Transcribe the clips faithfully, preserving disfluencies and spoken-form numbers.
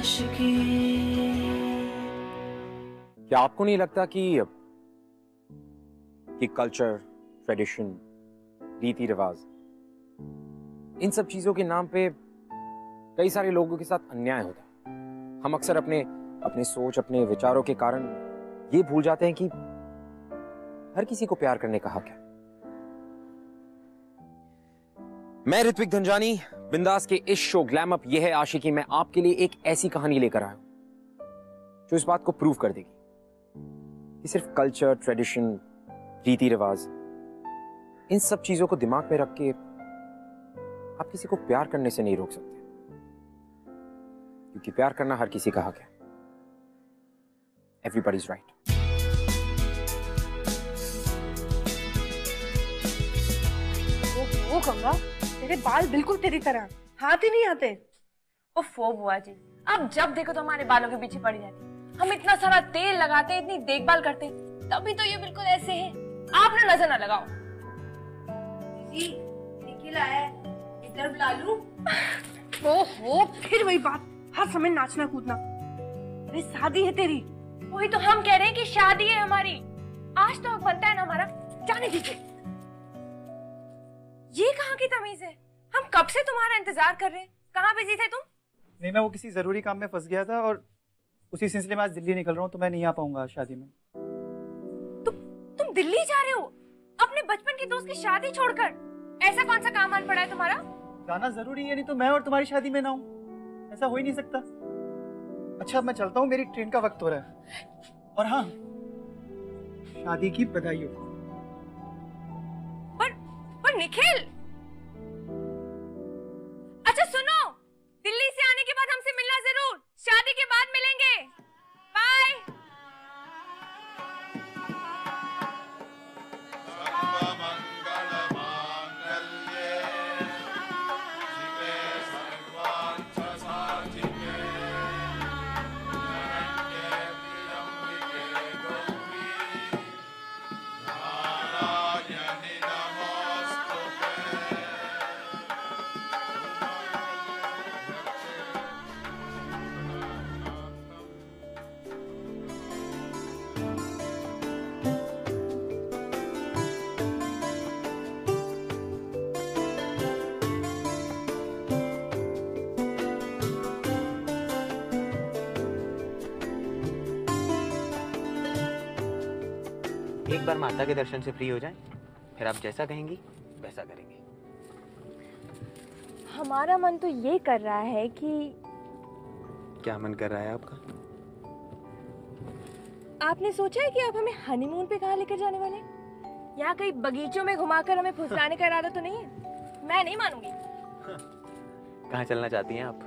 आशिकी। क्या आपको नहीं लगता कि कि कल्चर, ट्रेडिशन, रीति रिवाज, इन सब चीजों के नाम पे कई सारे लोगों के साथ अन्याय होता है? हम अक्सर अपने अपने सोच, अपने विचारों के कारण ये भूल जाते हैं कि हर किसी को प्यार करने का हक है। मैं ऋत्विक धनजानी, बिंदास के इस शो ग्लैम अप ये है आशिकी में आपके लिए एक ऐसी कहानी लेकर आया हूं जो इस बात को प्रूव कर देगी कि सिर्फ कल्चर, ट्रेडिशन, रीति रिवाज, इन सब चीजों को दिमाग में रख के आप किसी को प्यार करने से नहीं रोक सकते, क्योंकि प्यार करना हर किसी का हक है। Everybody is right. वो कमरा, तेरे बाल बिल्कुल तेरी तरह हाथ ही नहीं आते। ओफो बुआ जी, आप जब देखो तो हमारे बालों के पीछे पड़ जाती। हम इतना सारा तेल लगाते, इतनी देखभाल करते, तभी तो ये बिल्कुल ऐसे हैं। आप ना नजर ना लगाओ। दीदी, निकल आया, इधर बुला लूं। ओहो, फिर वही बात, हर समय नाचना कूदना। अरे शादी है तेरी। वही तो हम कह रहे हैं कि शादी है हमारी। आज तो बनता है ना हमारा, जाने दीजिए। ये कहाँ की तमीज है? हम कब से तुम्हारा इंतजार कर रहे हैं। कहाँ बिजी थे तुम? नहीं, मैं वो किसी जरूरी काम में फंस गया था और उसी सिलसिले में आज दिल्ली निकल रहा हूँ, तो मैं नहीं आ पाऊंगा शादी में। तु, तुम दिल्ली जा रहे हो अपने बचपन के दोस्त की शादी छोड़कर? ऐसा कौन सा काम आन पड़ा है तुम्हारा? जाना जरूरी है, नहीं तो मैं और तुम्हारी शादी में ना हूँ। ऐसा हो ही नहीं सकता। अच्छा, मैं चलता हूँ, मेरी ट्रेन का वक्त हो रहा है। और हाँ, शादी की बधाई हो। निखिल, अच्छा सुनो, दिल्ली से आने के बाद हमसे मिलना जरूर। शादी के बाद मिलेंगे। बाय। एक बार माता के दर्शन से फ्री हो जाएं, फिर आप जैसा कहेंगी वैसा करेंगे। हमारा मन तो ये कर रहा है कि... क्या मन कर रहा है आपका? आपने सोचा है कि आप हमें हनीमून पे कहाँ लेकर जाने वाले? यहाँ कहीं बगीचों में घुमाकर हमें फुसलाने का इरादा तो नहीं है? मैं नहीं मानूंगी। कहाँ चलना चाहती हैं आप?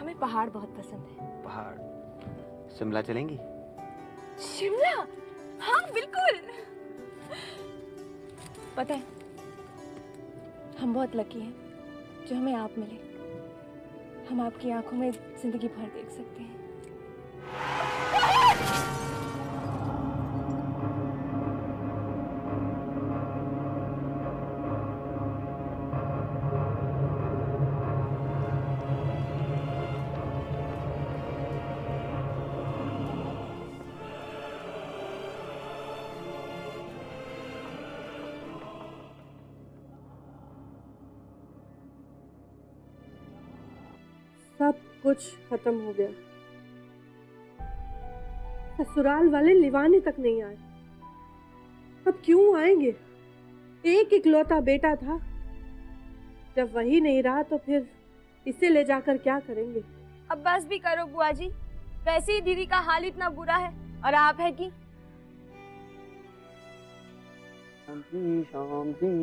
हमें पहाड़ बहुत पसंद है। पहाड़? शिमला चलेंगी? शिमला? हाँ बिल्कुल। पता है, हम बहुत लकी हैं जो हमें आप मिले। हम आपकी आंखों में जिंदगी भर देख सकते हैं। सब कुछ खत्म हो गया। ससुराल वाले लिवाने तक नहीं आए। अब क्यों आएंगे? एक इकलौता बेटा था। जब वही नहीं रहा तो फिर इसे ले जाकर क्या करेंगे? अब बस भी करो बुआ जी, वैसे ही दीदी का हाल इतना बुरा है और आप है कि शांति शांति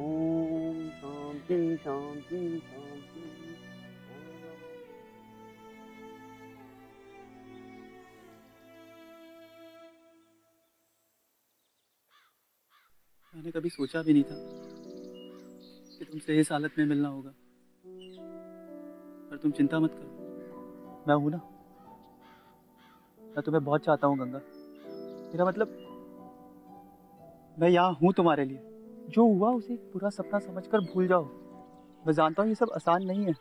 ओम शांति शांति शांति। मैंने कभी सोचा भी नहीं था कि तुमसे इस हालत में मिलना होगा, पर तुम चिंता मत करो, मैं हूं ना। मैं तुम्हें बहुत चाहता हूं गंगा। मेरा मतलब, मैं यहाँ हूँ तुम्हारे लिए। जो हुआ उसे एक बुरा सपना समझकर भूल जाओ। मैं जानता हूँ ये सब आसान नहीं है,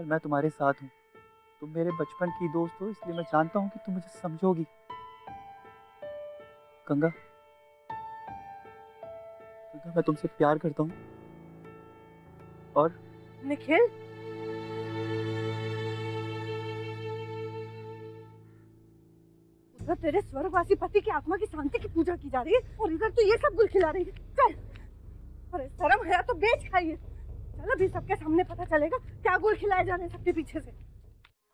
पर मैं तुम्हारे साथ हूँ। तुम मेरे बचपन की दोस्त हो, इसलिए मैं जानता हूँ कि तुम मुझे समझोगी। गंगा, गंगा मैं तुमसे प्यार करता हूँ। और निखिल, उधर तेरे स्वर्गवासी पति की आत्मा की शांति की पूजा की जा रही है और इधर तो ये सब गुल खिला रही है। चल, अरे शर्म है तो बेच खाइए। चल अभी सबके सामने पता चलेगा क्या गुल खिलाए जा रहे हैं सबके पीछे से।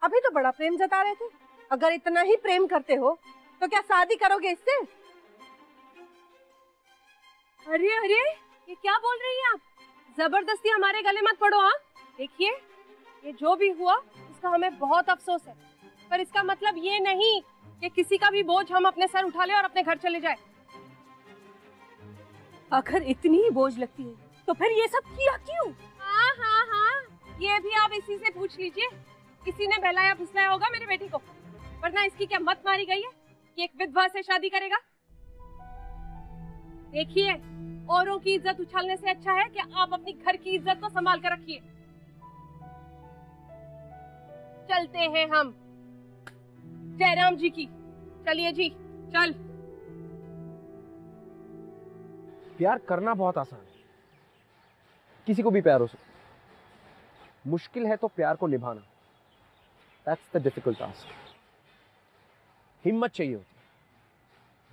अभी तो बड़ा प्रेम जता रहे थे, अगर इतना ही प्रेम करते हो तो क्या शादी करोगे इससे? अरे अरे ये क्या बोल रही हैं आप? जबरदस्ती हमारे गले मत पड़ो। हाँ देखिए, ये जो भी हुआ उसका हमें बहुत अफसोस है, पर इसका मतलब ये नहीं कि किसी का भी बोझ हम अपने सर उठा ले और अपने घर चले जाए। अगर इतनी ही बोझ लगती है तो फिर ये सब किया क्यों? हाँ हाँ हाँ ये भी आप इसी से पूछ लीजिए। किसी ने बहलाया फुसलाया होगा मेरी बेटी को, वरना इसकी क्या मत मारी गई है कि एक विधवा से शादी करेगा। देखिए, औरों की इज्जत उछालने से अच्छा है कि आप अपनी घर की इज्जत को संभाल कर रखिए। चलते हैं हम जयराम जी की। चलिए जी, चल। प्यार करना बहुत आसान है, किसी को भी प्यार हो सकता। मुश्किल है तो प्यार को निभाना, दैट्स द डिफिकल्ट टास्क। हिम्मत चाहिए होती है,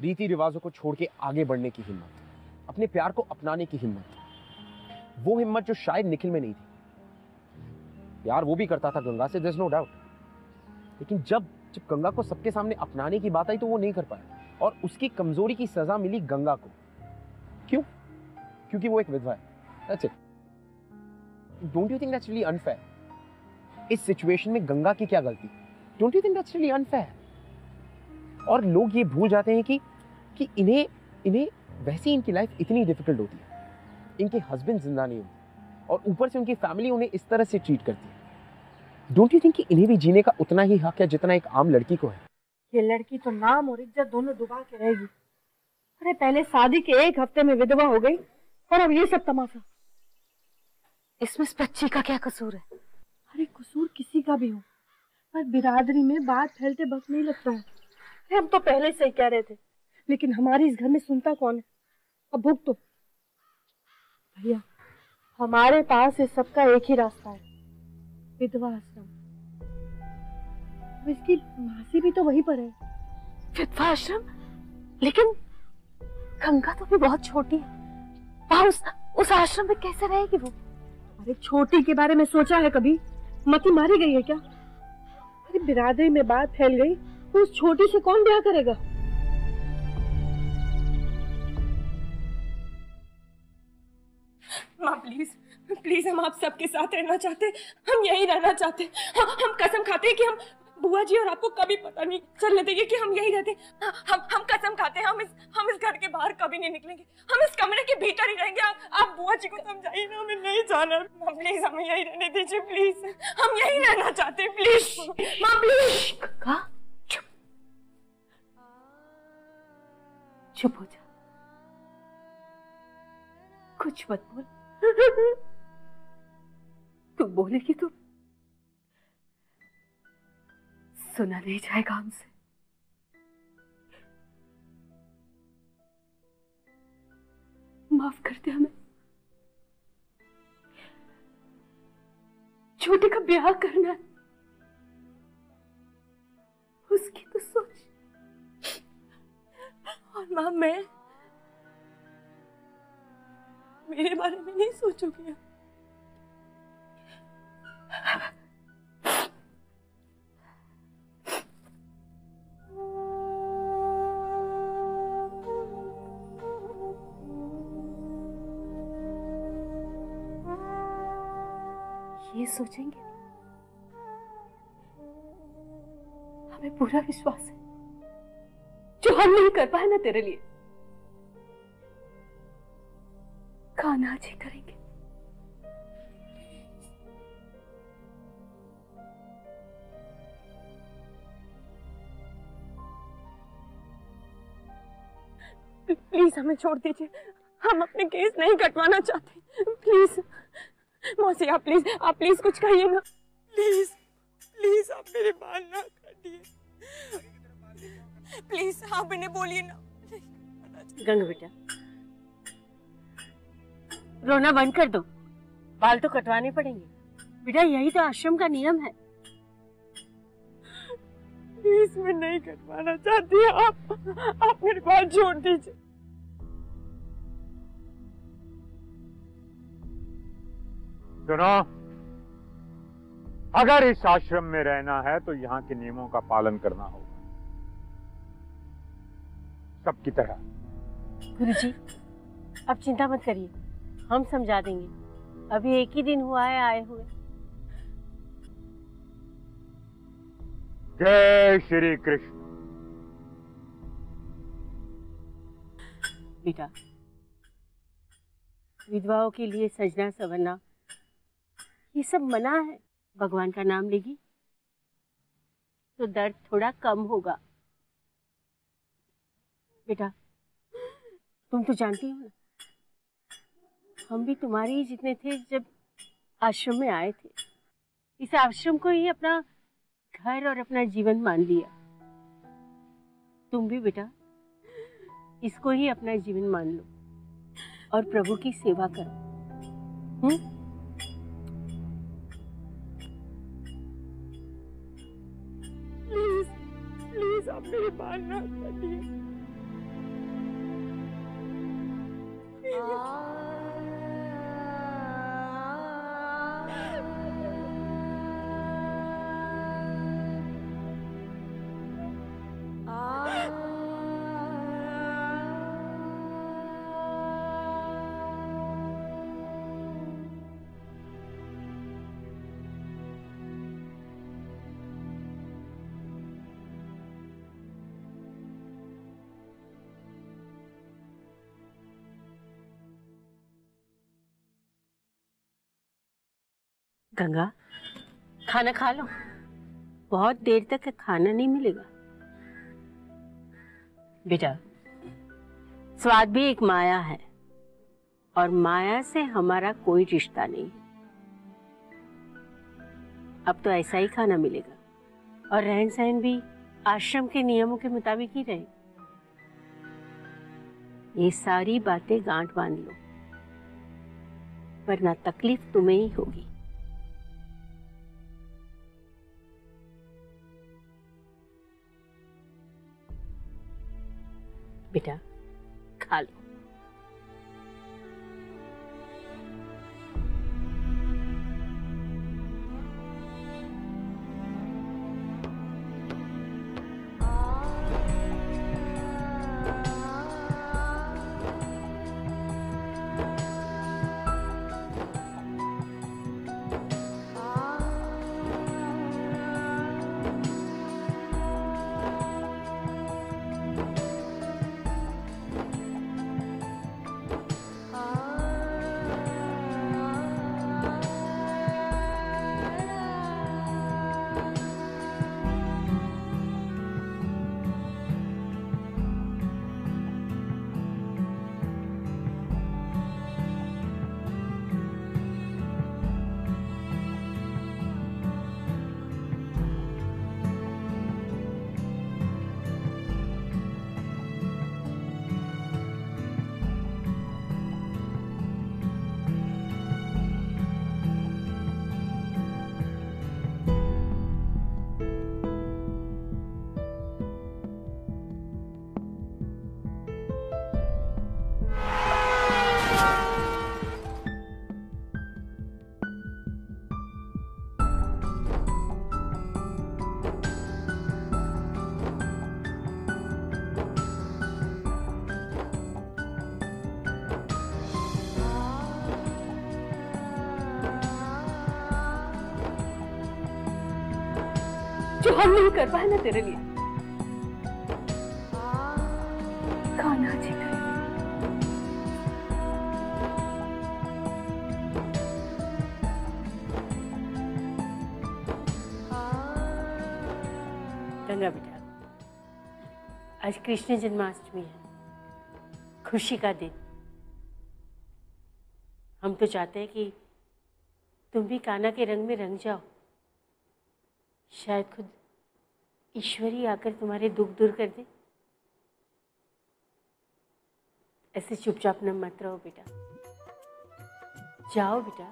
रीति रिवाजों को छोड़ के आगे बढ़ने की हिम्मत, अपने प्यार को अपनाने की हिम्मत, वो हिम्मत जो शायद निखिल में नहीं थी। यार वो भी करता था गंगा से, देयर इज नो डाउट, लेकिन जब जब गंगा को सबके सामने अपनाने की बात आई तो वो नहीं कर पाया और उसकी कमजोरी की सजा मिली गंगा को। क्यों? क्योंकि वो एक विधवा है। That's it. Don't you think that's really unfair? इस सिचुएशन में गंगा की क्या गलती? Don't you think that's really unfair? और लोग ये भूल जाते हैं कि कि इन्हें इन्हें वैसे ही इनकी लाइफ इतनी डिफिकल्ट होती है, इनके हस्बैंड जिंदा नहीं होते और ऊपर से उनकी फैमिली उन्हें इस तरह से ट्रीट करती है। डोंट यू थिंक कि इन्हें भी जीने का उतना ही हक है जितना एक आम लड़की को है? ये लड़की तो नाम और इज्जत दोनों डुबा के रहेगी। अरे पहले शादी के एक हफ्ते में विधवा हो गई और अब ये सब तमाशा। इसमें इस बच्ची का क्या कसूर है? अरे कसूर किसी का भी हो, पर बिरादरी में बात फैलते बस नहीं लगता है। हम तो पहले से ही कह रहे थे, लेकिन हमारे इस घर में सुनता कौन है? अब भुगतो भैया, हमारे पास इस सबका एक ही रास्ता है, विधवा आश्रम। इसकी मासी भी तो वहीं पर है। विधवा आश्रम? लेकिन गंगा तो भी बहुत छोटी है, वहाँ उस, उस आश्रम में कैसे रहेगी वो? अरे छोटी के बारे में सोचा है कभी? मती मारी गई है क्या? अरे बिरादरी में बात फैल गई, उस छोटी से कौन ब्याह करेगा? माँ प्लीज प्लीज हम आप सबके साथ रहना चाहते, हम यही रहना चाहते। हम, हम कसम खाते हैं कि हम बुआ जी और आपको कभी पता नहीं चलने देंगे कि हम यही रहते। हम हम कसम खाते हैं हम इस हम इस घर के बाहर कभी नहीं निकलेंगे, हम इस कमरे के भीतर ही रहेंगे। आप, आप बुआ जी को समझाइए ना, हमें नहीं जाना। माँ प्लीज हमें यही रहने दीजिए, प्लीज हम यही रहना चाहते हैं, प्लीज माँ प्लीज। चुप हो जा, कुछ मत बोल। तू बोलेगी तो सुना नहीं जाएगा हमसे। माफ कर दे हमें, छोटे का ब्याह करना है, उसकी तो सोच। और माँ, मैं मेरे बारे में नहीं सोचोगी। ये सोचेंगे, हमें पूरा विश्वास है जो हम नहीं कर पाए ना तेरे लिए। खाना जी करेंगे, प्लीज हमें छोड़ दीजिए, हम अपने केस नहीं कटवाना चाहते। प्लीज मौसी, आप प्लीज आप प्लीज कुछ कहिए ना। प्लीज प्लीज आप मेरे बाल ना काटिए, प्लीज आप इन्हें बोलिए ना। गंग बेटा रोना बंद कर दो, बाल तो कटवाने पड़ेंगे बेटा, यही तो आश्रम का नियम है। प्लीज मैं नहीं कटवाना चाहती, आप आप मेरे बाल छोड़ दीजिए। सुनो, अगर इस आश्रम में रहना है तो यहाँ के नियमों का पालन करना होगा सबकी तरह। गुरुजी अब चिंता मत करिए, हम समझा देंगे, अभी एक ही दिन हुआ है आए हुए। जय श्री कृष्ण। बेटा विधवाओं के लिए सजना संवरना ये सब मना है, भगवान का नाम लेगी तो दर्द थोड़ा कम होगा। बेटा तुम तो जानती हो ना, हम भी तुम्हारे ही जितने थे जब आश्रम में आए थे, इस आश्रम को ही अपना घर और अपना जीवन मान लिया। तुम भी बेटा इसको ही अपना जीवन मान लो और प्रभु की सेवा करो। हम्म प्लीज प्लीज आप मेरे बाल ना काटिए। गंगा खाना खा लो, बहुत देर तक खाना नहीं मिलेगा। बेटा स्वाद भी एक माया है और माया से हमारा कोई रिश्ता नहीं है। अब तो ऐसा ही खाना मिलेगा और रहन सहन भी आश्रम के नियमों के मुताबिक ही रहे। ये सारी बातें गांठ बांध लो वरना तकलीफ तुम्हें ही होगी। बेटा खा लो। जो हम नहीं कर पाए ना तेरे लिए खाना जी। गंगा बेटा आज कृष्ण जन्माष्टमी है, खुशी का दिन। हम तो चाहते हैं कि तुम भी कान्हा के रंग में रंग जाओ शायद खुद ईश्वरी आकर तुम्हारे दुख दूर कर दे। ऐसे चुपचाप न मत रहो बेटा, जाओ बेटा।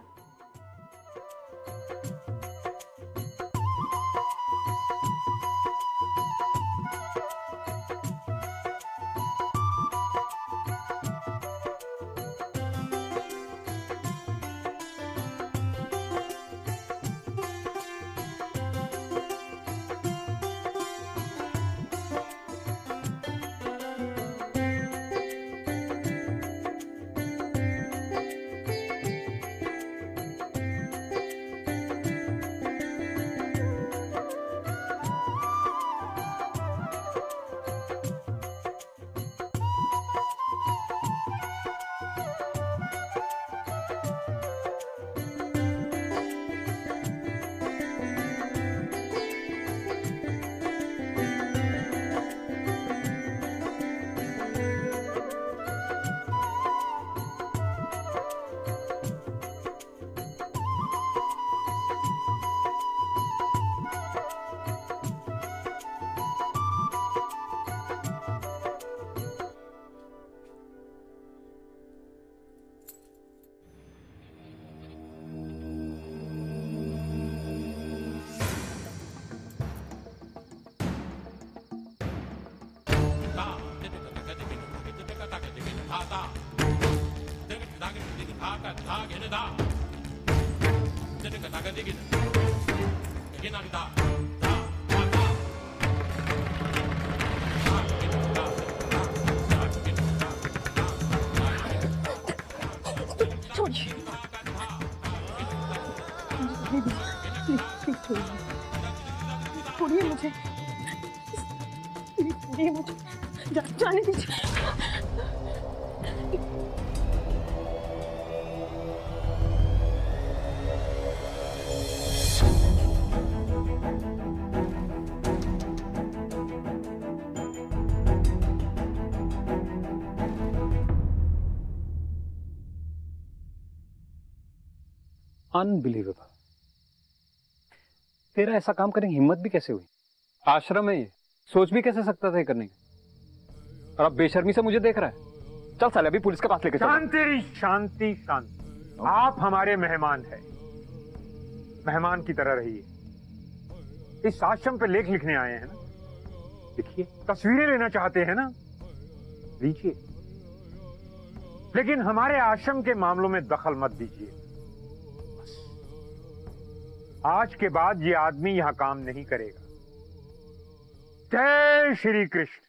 अनबिलीवेबल, तेरा ऐसा काम करने की हिम्मत भी कैसे हुई? आश्रम है ये, सोच भी कैसे सकता था ये करने की? और अब बेशर्मी से मुझे देख रहा है। चल साले, अभी पुलिस के पास लेके चल। शांति शांति शांति। आप हमारे मेहमान हैं, मेहमान की तरह रहिए। इस आश्रम पे लेख लिखने आए हैं ना, लिखिए। तस्वीरें लेना चाहते हैं ना, लीजिए। लेकिन हमारे आश्रम के मामलों में दखल मत दीजिए। आज के बाद ये आदमी यहां काम नहीं करेगा। जय Shri Krishna.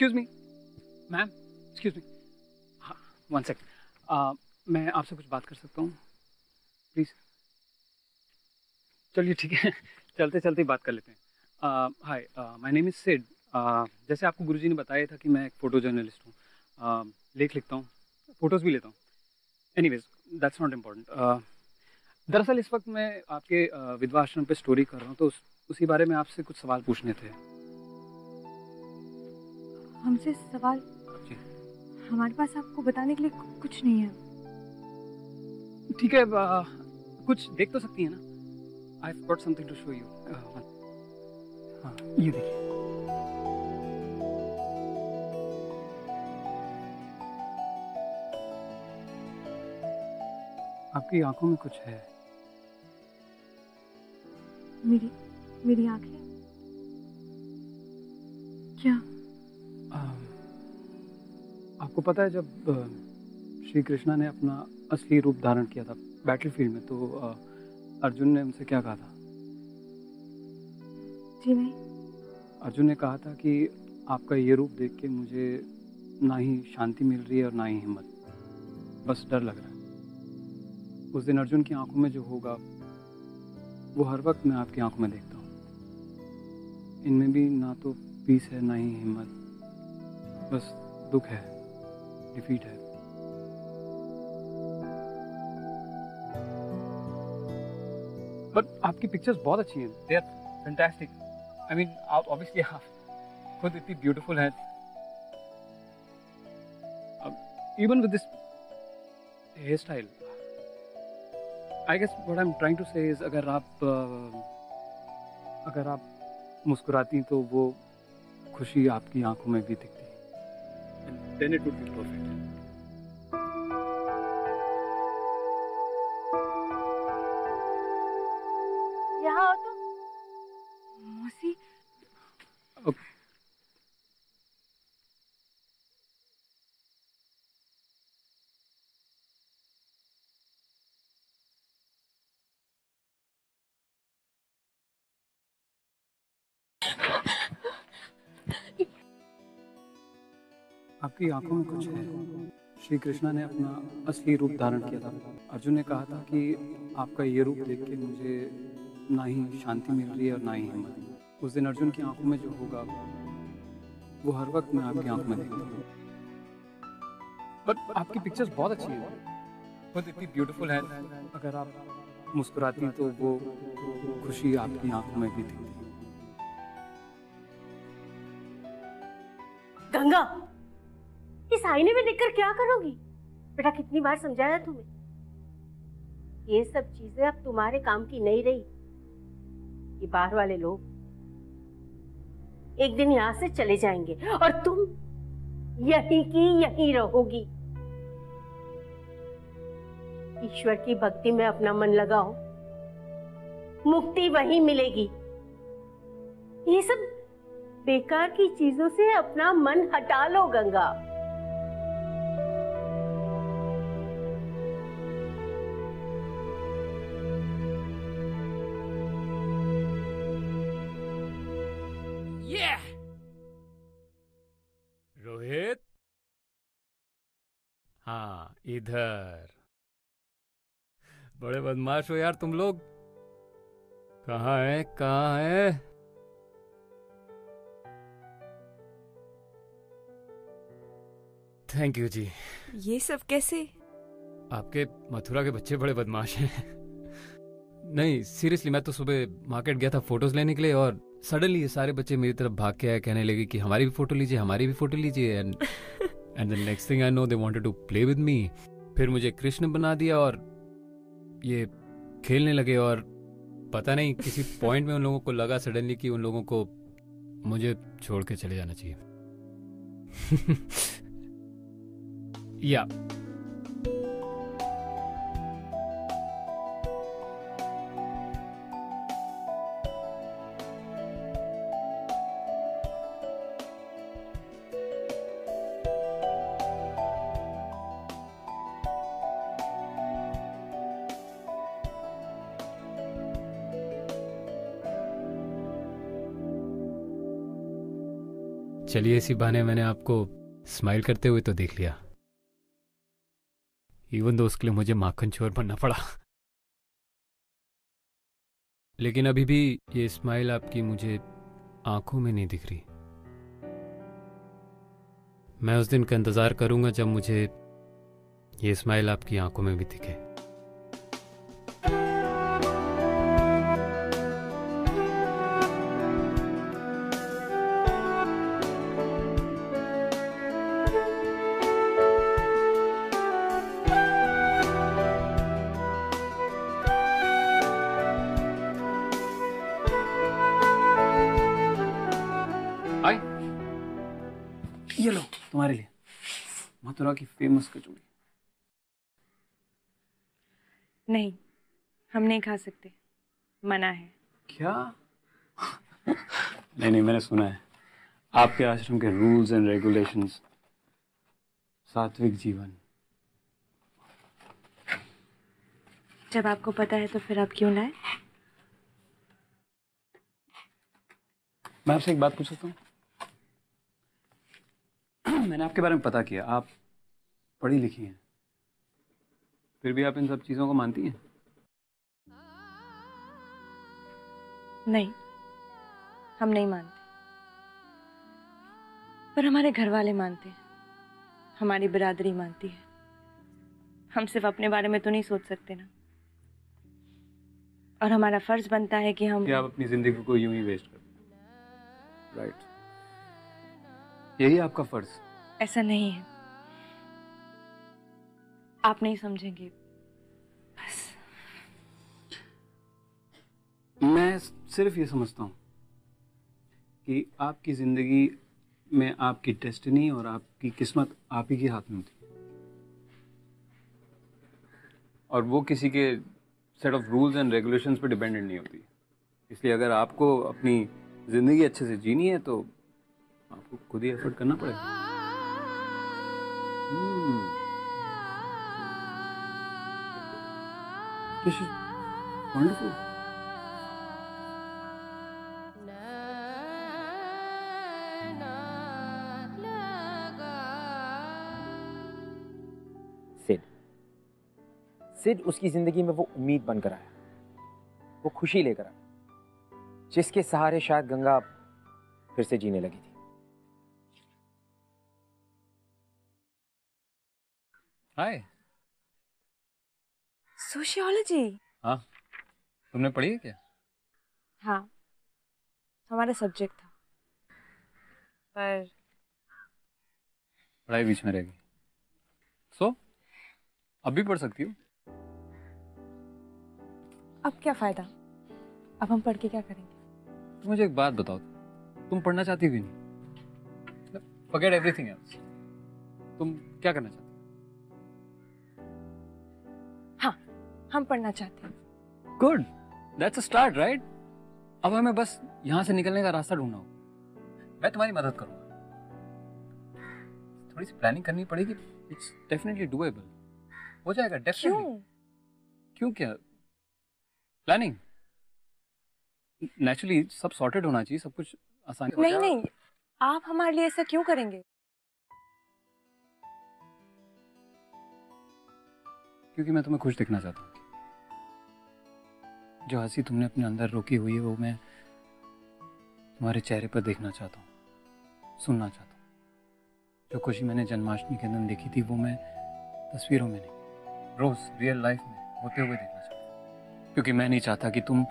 Excuse me ma'am, excuse me. हाँ, वन सेकेंड, मैं आपसे कुछ बात कर सकता हूँ प्लीज़? चलिए ठीक है, चलते चलते बात कर लेते हैं। Hi, my name is Sid. जैसे आपको गुरुजी ने बताया था कि मैं एक फ़ोटो जर्नलिस्ट हूँ, uh, लेख लिखता हूँ, फ़ोटोज़ भी लेता हूँ। Anyways, that's not important. दरअसल इस वक्त मैं आपके uh, विधवा आश्रम पर स्टोरी कर रहा हूँ, तो उस, उसी बारे में आपसे कुछ सवाल पूछने थे। हमसे सवाल? हमारे पास आपको बताने के लिए कुछ नहीं है। ठीक है, आ, कुछ देख तो सकती है ना? I've got something to show you. हाँ, ये देखिए। आपकी आंखों में कुछ है। मेरी मेरी आंखें क्या? आपको पता है, जब श्री कृष्णा ने अपना असली रूप धारण किया था बैटलफील्ड में, तो अर्जुन ने उनसे क्या कहा था? जी नहीं। अर्जुन ने कहा था कि आपका ये रूप देख के मुझे ना ही शांति मिल रही है और ना ही हिम्मत, बस डर लग रहा है। उस दिन अर्जुन की आंखों में जो होगा वो हर वक्त मैं आपकी आंखों में देखता हूँ। इनमें भी ना तो पीस है ना ही हिम्मत, बस दुख है, डिफीट है। बट आपकी पिक्चर्स बहुत अच्छी हैं, they are fantastic. I mean आप ऑब्वियसली आप खुद इतनी ब्यूटीफुल हैं। Even with this hairstyle, I guess what I'm trying to say is अगर आप अगर आप मुस्कुराती तो वो खुशी आपकी आंखों में भी दिखती है, and then it would be perfect. आपकी आंखों में कुछ है। श्री कृष्णा ने अपना असली रूप धारण किया था। अर्जुन ने कहा था कि आपका ये रूप देख के मुझे ना ही शांति मिल रही है और ना ही हिम्मत। उस दिन अर्जुन की आंखों में जो होगा वो हर वक्त मैं आपकी आंखों में देखता हूँ। बट आपकी पिक्चर्स बहुत अच्छी हैं, खुद इतनी ब्यूटीफुल हैं। अगर आप मुस्कुराती हैं तो वो खुशी आपकी आंखों में भी दिखती है। गंगा, इस आईने में देखकर क्या करोगी? बेटा कितनी बार समझाया तुम्हें, ये सब चीजें अब तुम्हारे काम की नहीं रही। ये बाहर वाले लोग एक दिन यहाँ से चले जाएंगे और तुम यहीं की यहीं रहोगी। ईश्वर की भक्ति में अपना मन लगाओ, मुक्ति वहीं मिलेगी। ये सब बेकार की चीजों से अपना मन हटा लो गंगा। हाँ इधर, बड़े बदमाश हो यार तुम लोग। कहाँ है कहाँ है? थैंक यू जी। ये सब कैसे? आपके मथुरा के बच्चे बड़े बदमाश हैं। नहीं सीरियसली, मैं तो सुबह मार्केट गया था फोटोज लेने के लिए और सडनली ये सारे बच्चे मेरी तरफ भाग के आए, कहने लगे कि हमारी भी फोटो लीजिए, हमारी भी फोटो लीजिए। And and the next thing I know they wanted to play with me. फिर मुझे कृष्ण बना दिया और ये खेलने लगे और पता नहीं किसी पॉइंट में उन लोगों को लगा सडनली कि उन लोगों को मुझे छोड़ के चले जाना चाहिए। या yeah. चलिए इसी बहाने मैंने आपको स्माइल करते हुए तो देख लिया, इवन दो उसके लिए मुझे माखन चोर बनना पड़ा। लेकिन अभी भी ये स्माइल आपकी मुझे आंखों में नहीं दिख रही। मैं उस दिन का इंतजार करूंगा जब मुझे ये स्माइल आपकी आंखों में भी दिखे। ये लो तुम्हारे लिए मथुरा की फेमस कचौड़ी। नहीं हम नहीं खा सकते, मना है। क्या? नहीं नहीं मैंने सुना है आपके आश्रम के रूल्स एंड रेगुलेशंस, सात्विक जीवन। जब आपको पता है तो फिर आप क्यों लाए? मैं आपसे एक बात पूछ सकता हूँ? मैंने आपके बारे में पता किया, आप पढ़ी लिखी हैं। फिर भी आप इन सब चीज़ों को मानती हैं? नहीं, हम नहीं मानते, पर हमारे घर वाले मानते हैं, हमारी बिरादरी मानती है। हम सिर्फ अपने बारे में तो नहीं सोच सकते ना, और हमारा फर्ज बनता है कि हम कि आप अपनी जिंदगी को यूं ही वेस्ट करते। राइट, यही आपका फर्ज। ऐसा नहीं है, आप नहीं समझेंगे। बस मैं सिर्फ ये समझता हूँ कि आपकी जिंदगी में आपकी डेस्टिनी और आपकी किस्मत आप ही के हाथ में होती है, और वो किसी के set of rules and regulations पे डिपेंडेंट नहीं होती। इसलिए अगर आपको अपनी ज़िंदगी अच्छे से जीनी है तो आपको खुद ही एफर्ट करना पड़ेगा। वंडरफुल। सिड उसकी ज़िंदगी में वो उम्मीद बनकर आया, वो खुशी लेकर आया, जिसके सहारे शायद गंगा फिर से जीने लगी थी। हाय। सोशियोलॉजी? हाँ, तुमने पढ़ी है क्या? हाँ, हमारा सब्जेक्ट था, पर पढ़ाई बीच में रह गई। सो अब भी पढ़ सकती हो। अब क्या फायदा, अब हम पढ़ के क्या करेंगे? मुझे एक बात बताओ, तुम पढ़ना चाहती हो कि नहीं? फॉरगेट एवरीथिंग एल्स, तुम क्या करना चाहती हो? हाँ, हम पढ़ना चाहते हैं। Good, that's a start right. अब हमें बस यहाँ से निकलने का रास्ता ढूंढना होगा। मैं तुम्हारी मदद करूंगा, थोड़ी सी प्लानिंग करनी पड़ेगी। इट्स डेफिनेटली डूएबल, हो जाएगा डेफिनेटली। क्यों? क्यों क्या? प्लानिंग नेचुरली सब सॉर्टेड होना चाहिए, सब कुछ आसानी। नहीं नहीं, आप हमारे लिए ऐसा क्यों करेंगे? क्योंकि मैं तुम्हें खुश दिखना चाहता हूँ। जो हंसी तुमने अपने अंदर रोकी हुई है वो मैं तुम्हारे चेहरे पर देखना चाहता हूँ, सुनना चाहता हूँ। जो खुशी मैंने जन्माष्टमी के दिन देखी थी वो मैं तस्वीरों में नहीं, रोज रियल लाइफ में होते हुए देखना चाहता हूँ। क्योंकि मैं नहीं चाहता कि तुम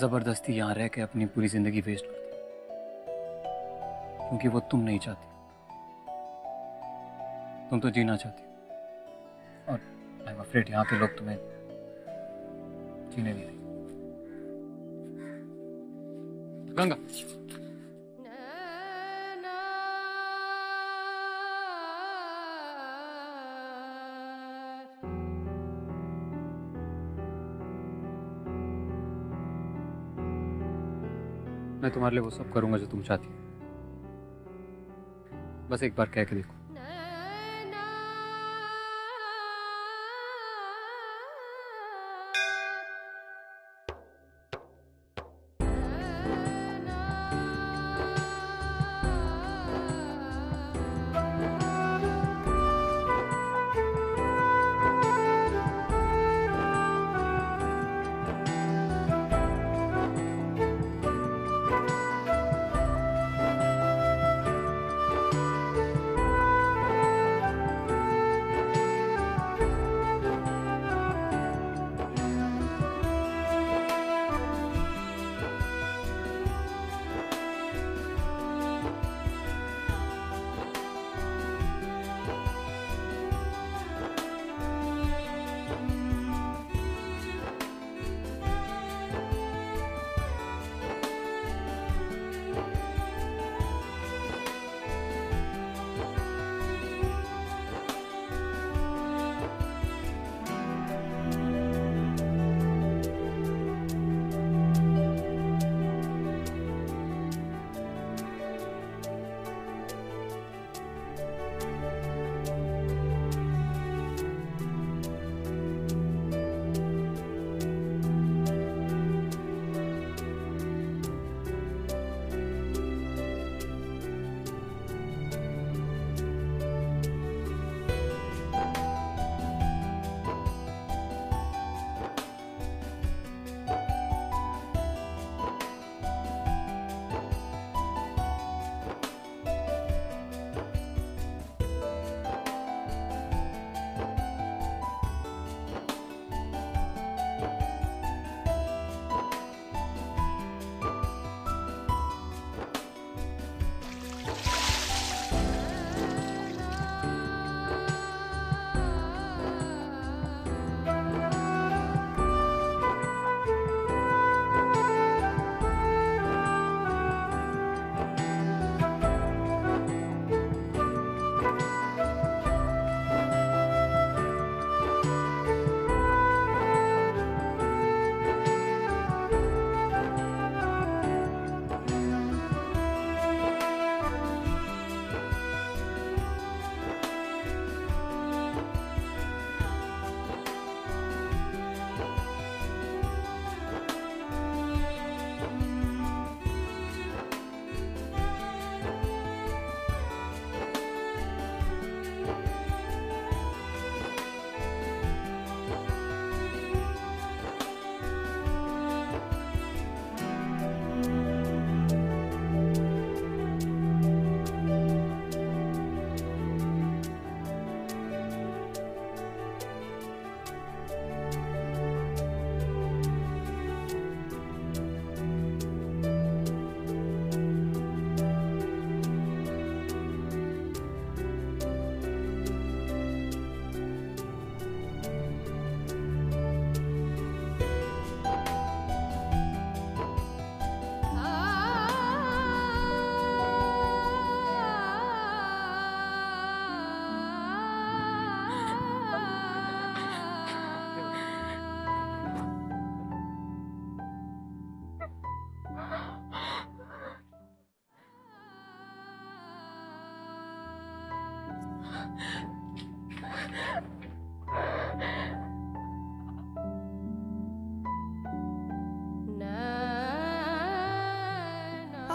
जबरदस्ती यहाँ रह के अपनी पूरी जिंदगी वेस्ट कर दो, क्योंकि वो तुम नहीं चाहती। तुम तो जीना चाहती हो, और आई एम अफ्रेड यहाँ के लोग तुम्हें जीने नहीं देंगे। गंगा, मैं तुम्हारे लिए वो सब करूंगा जो तुम चाहती हो, बस एक बार कह के देखो।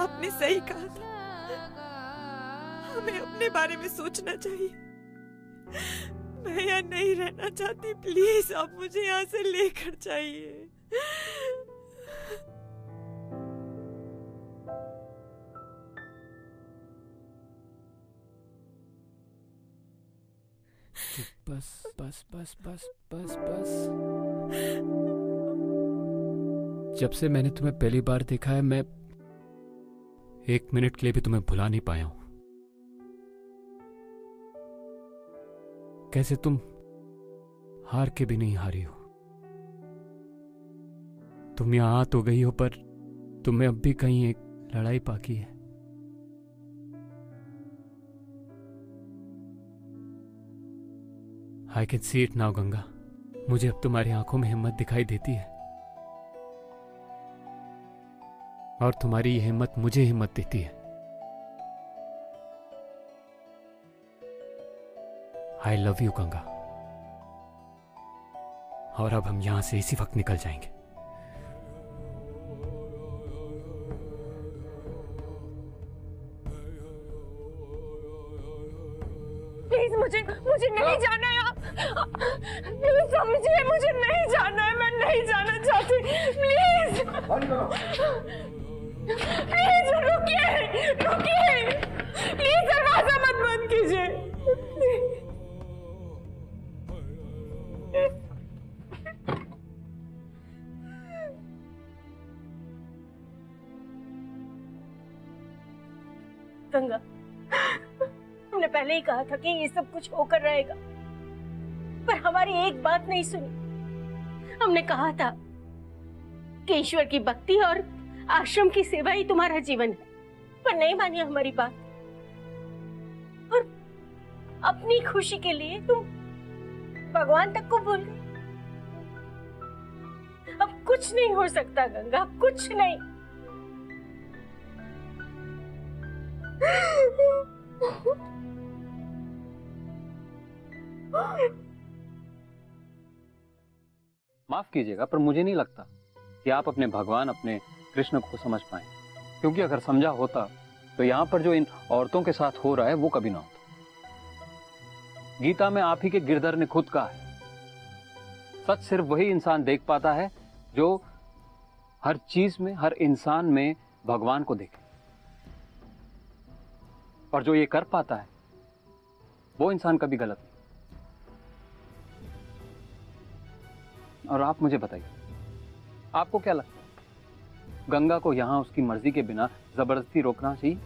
आपने सही कहा था, हमें अपने बारे में सोचना चाहिए। मैं यहाँ नहीं रहना चाहती, प्लीज आप मुझे यहाँ से लेकर जाइए। बस बस बस बस बस बस। जब से मैंने तुम्हें पहली बार देखा है, मैं एक मिनट के लिए भी तुम्हें भुला नहीं पाया हूं। कैसे तुम हार के भी नहीं हारी हो। तुम यहां आ तो गई हो, पर तुम्हें अब भी कहीं एक लड़ाई बाकी है। I can see it now Ganga, मुझे अब तुम्हारी आंखों में हिम्मत दिखाई देती है, और तुम्हारी ये हिम्मत मुझे हिम्मत देती है। आई लव यू गंगा, और अब हम यहां से इसी वक्त निकल जाएंगे। प्लीज मुझे मुझे नहीं जाना है। आप समझिए, मुझे नहीं जाना है, मैं नहीं जाना चाहती। प्लीज बंद करो, प्लीज रुकिए, रुकिए, प्लीज दरवाजा मत बंद कीजिए। गंगा, तुमने पहले ही कहा था कि ये सब कुछ होकर रहेगा, पर हमारी एक बात नहीं सुनी। हमने कहा था कि ईश्वर की भक्ति और आश्रम की सेवा ही तुम्हारा जीवन है, पर नहीं मानी हमारी बात। और अपनी खुशी के लिए तुम भगवान तक को भूल गए। अब कुछ नहीं हो सकता गंगा, कुछ नहीं। माफ कीजिएगा, पर मुझे नहीं लगता कि आप अपने भगवान, अपने कृष्ण को समझ पाए, क्योंकि अगर समझा होता तो यहाँ पर जो इन औरतों के साथ हो रहा है वो कभी ना होता। गीता में आप ही के गिरधर ने खुद कहा है, सच सिर्फ वही इंसान देख पाता है जो हर चीज में, हर इंसान में भगवान को देखे। और जो ये कर पाता है वो इंसान कभी गलत नहीं। और आप मुझे बताइए, आपको क्या लगता है गंगा को यहाँ उसकी मर्जी के बिना जबरदस्ती रोकना चाहिए?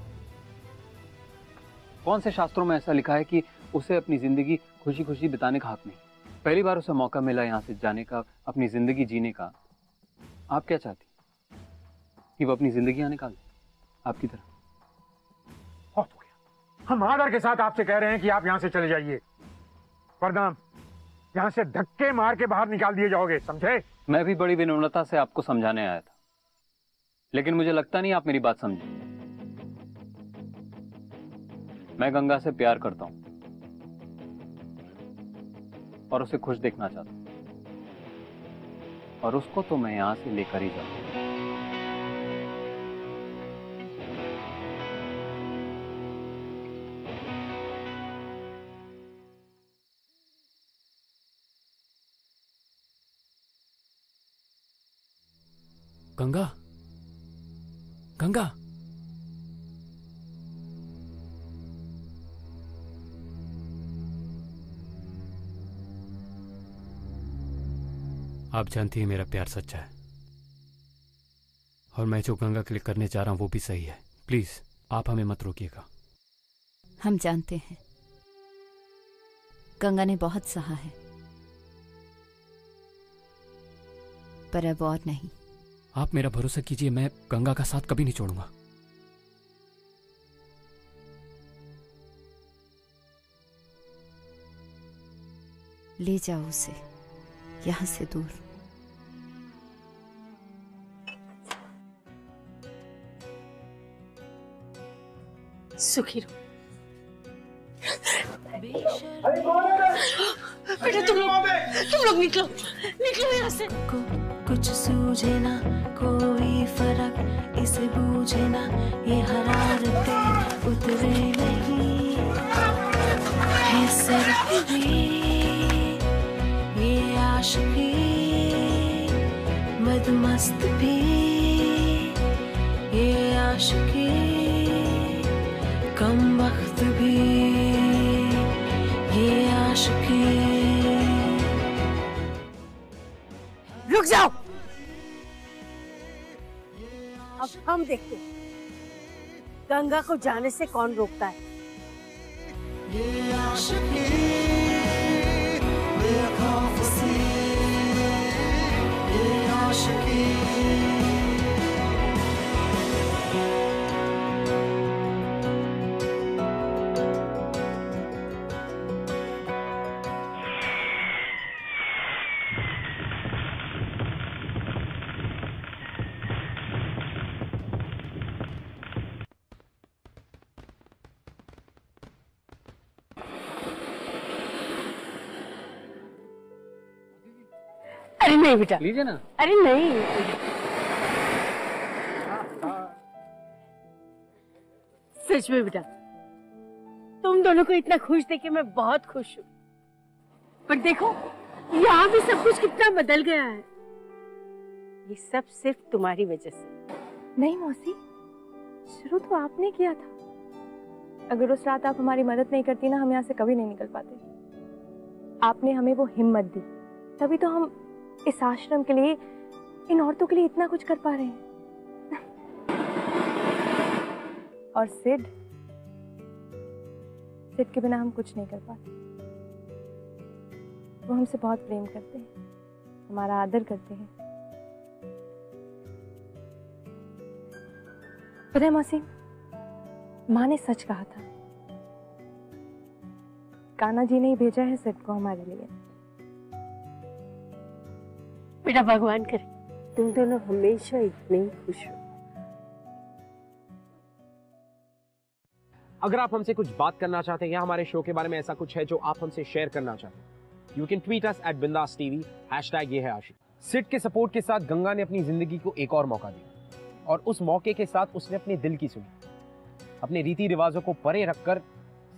कौन से शास्त्रों में ऐसा लिखा है कि उसे अपनी जिंदगी खुशी खुशी बिताने का हक नहीं? पहली बार उसे मौका मिला यहाँ से जाने का, अपनी जिंदगी जीने का। आप क्या चाहती कि वो अपनी जिंदगी यहाँ निकाले आपकी तरह? बहुत हो गया। हम आदर के साथ आपसे कह रहे हैं कि आप यहाँ से चले जाइए, वरना यहाँ से धक्के मार के बाहर निकाल दिए जाओगे, समझे? मैं भी बड़ी विनम्रता से आपको समझाने आया था, लेकिन मुझे लगता नहीं आप मेरी बात समझे। मैं गंगा से प्यार करता हूं और उसे खुश देखना चाहता हूं, और उसको तो मैं यहां से लेकर ही जाऊंगा। गंगा, गंगा, आप जानती है मेरा प्यार सच्चा है, और मैं जो गंगा के लिए करने जा रहा हूं वो भी सही है। प्लीज आप हमें मत रोकिएगा। हम जानते हैं गंगा ने बहुत सहा है, पर अब और नहीं। आप मेरा भरोसा कीजिए, मैं गंगा का साथ कभी नहीं छोड़ूंगा। ले जाओ उसे यहां से दूर। सुखी रहो। बेटा तुम लोग तुम लोग निकलो निकलो यहाँ से। कुछ सूझे ना कोई फर्क इसे बूझे ना ये हरारतें उतरे नहीं है सरफी ये आशिकी मदमस्त भी ये आशिकी कम वक्त भी ये आशिकी। रुक जाओ, अब हम देखते हैं गंगा को जाने से कौन रोकता है। अरे नहीं बेटा लीजिए ना। अरे नहीं सच में बेटा तुम दोनों को इतना खुश देख मैं बहुत खुश हूँ, पर देखो यहाँ भी सब कुछ कितना बदल गया है। ये सब सिर्फ तुम्हारी वजह से। नहीं मौसी, शुरू तो आपने किया था। अगर उस रात आप हमारी मदद नहीं करती ना हम यहाँ से कभी नहीं निकल पाते। आपने हमें वो हिम्मत दी तभी तो हम इस आश्रम के लिए इन औरतों के लिए इतना कुछ कर पा रहे हैं। और सिड सिड के बिना हम कुछ नहीं कर पाते। वो हमसे बहुत प्रेम करते हैं, हमारा आदर करते हैं। पता है मासी, माँ ने सच कहा था, कान्हा जी ने ही भेजा है सिड को हमारे लिए। बेटा भगवान करे तुम दोनों हमेशा इतने ही खुश हो। अगर आप हमसे कुछ बात करना चाहते हैं या हमारे शो के बारे में ऐसा कुछ है जो आप हमसे शेयर करना चाहते हैं, you can tweet us at Bindass TV hashtag Yeh Hai आशिकी। सिड के सपोर्ट के साथ गंगा ने अपनी जिंदगी को एक और मौका दिया और उस मौके के साथ उसने अपने दिल की सुनी। अपने रीति रिवाजों को परे रखकर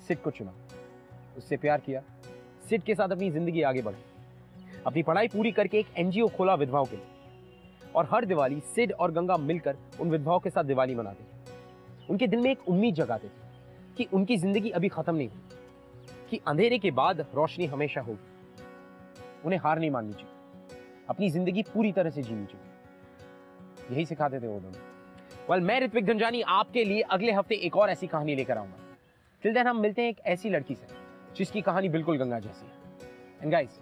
सिड को चुना, उससे प्यार किया, सिड के साथ अपनी जिंदगी आगे बढ़ी, अपनी पढ़ाई पूरी करके एक एनजीओ खोला विधवाओं के लिए। और हर दिवाली सिड और गंगा मिलकर उन विधवाओं के साथ दिवाली मनाते थे। उनके दिल में एक उम्मीद जगाते थे कि उनकी जिंदगी अभी खत्म नहीं हुई, कि अंधेरे के बाद रोशनी हमेशा होगी। उन्हें हार नहीं माननी चाहिए, अपनी जिंदगी पूरी तरह से जीनी चाहिए। यही सिखाते थे वो दोनों। वेल, मैं ऋत्विक धनजानी आपके लिए अगले हफ्ते एक और ऐसी कहानी लेकर आऊंगा। टिल देन हम मिलते हैं एक ऐसी लड़की से जिसकी कहानी बिल्कुल गंगा जैसी है। And guys,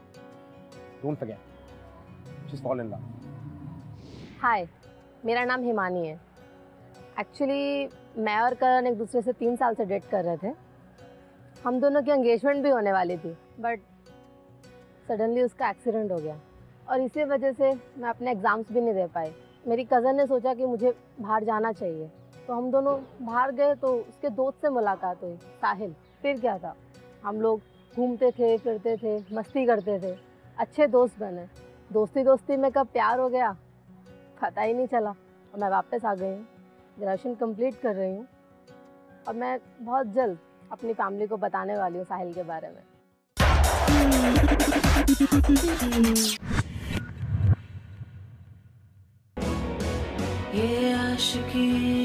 Don't forget, just fall in love. Hi, मेरा नाम हिमानी है। Actually, मैं और करण एक दूसरे से तीन साल से डेट कर रहे थे। हम दोनों की एंगेजमेंट भी होने वाली थी, बट सडनली उसका एक्सीडेंट हो गया और इसी वजह से मैं अपने एग्ज़ाम्स भी नहीं दे पाई। मेरी कज़न ने सोचा कि मुझे बाहर जाना चाहिए, तो हम दोनों बाहर गए तो उसके दोस्त से मुलाकात हुई, साहिल। फिर क्या था, हम लोग घूमते थे, फिरते थे, मस्ती करते थे, अच्छे दोस्त बने। दोस्ती दोस्ती में कब प्यार हो गया पता ही नहीं चला। और मैं वापस आ गई हूँ, ग्रेजुएशन कंप्लीट कर रही हूँ और मैं बहुत जल्द अपनी फैमिली को बताने वाली हूँ साहिल के बारे में। ये आशिकी